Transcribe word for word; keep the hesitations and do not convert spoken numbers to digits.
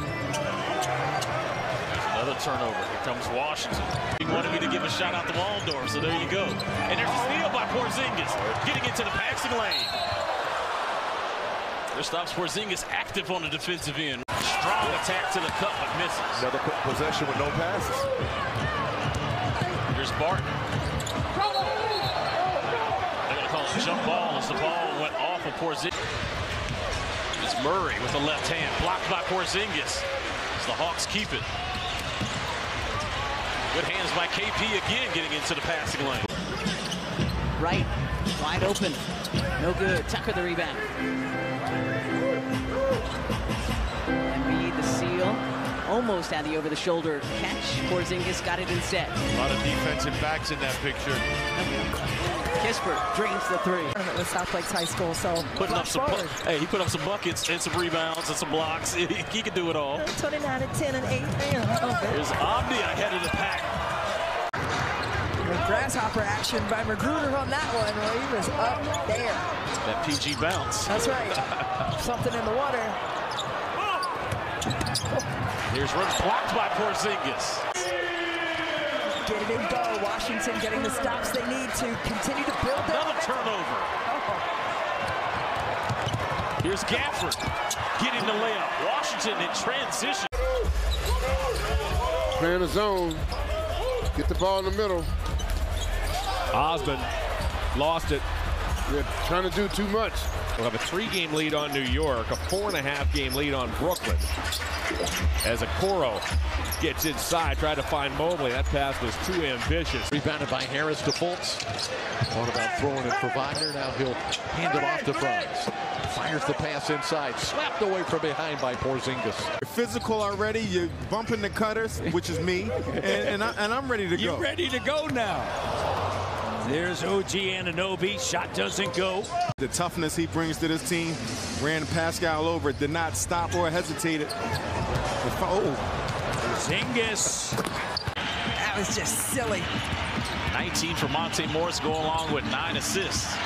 There's another turnover. Here comes Washington. He wanted me to give a shot out to Waldorf, so there you go. And there's a steal by Porzingis, getting into the passing lane. There stops Porzingis, active on the defensive end. Strong attack to the cup, but misses. Another quick possession with no passes. Here's Barton. They're going to call it a jump ball as the ball went off of Porzingis. It's Murray with the left hand, blocked by Porzingis. As the Hawks keep it. Good hands by K P again, getting into the passing lane. Right, wide open. No good. Tucker the rebound. And Reed the seal. Almost had the over-the-shoulder catch. Porzingis got it instead. A lot of defensive backs in that picture. Kispert drains the three. With South Lakes High School, so putting up some hey, he put up some buckets and some rebounds and some blocks. He, he can do it all. twenty-nine to ten and eight. There's Omni ahead of the pack. With grasshopper action by Magruder on that one. Well, he was up there. That P G bounce. That's right. Something in the water. Here's run blocked by Porzingis. Get it in go. Washington getting the stops they need to continue to build that. Another turnover. Oh. Here's Gafford getting the layup. Washington in transition. Playing the zone. Get the ball in the middle. Osmond lost it. They're trying to do too much. We'll have a three-game lead on New York, a four-and-a-half-game lead on Brooklyn. As Okoro gets inside, tried to find Mobley. That pass was too ambitious. Rebounded by Harris to Fultz. Thought about throwing it for Viner. Now he'll hand it off to Franz. Fires the pass inside. Slapped away from behind by Porzingis. You're physical already. You're bumping the cutters, which is me. And, and, I, and I'm ready to go. You're ready to go now. There's O G Ananobi, shot doesn't go. The toughness he brings to this team, ran Pascal over, did not stop or hesitated. Oh. Porzingis. That was just silly. nineteen for Monte Morris, go along with nine assists.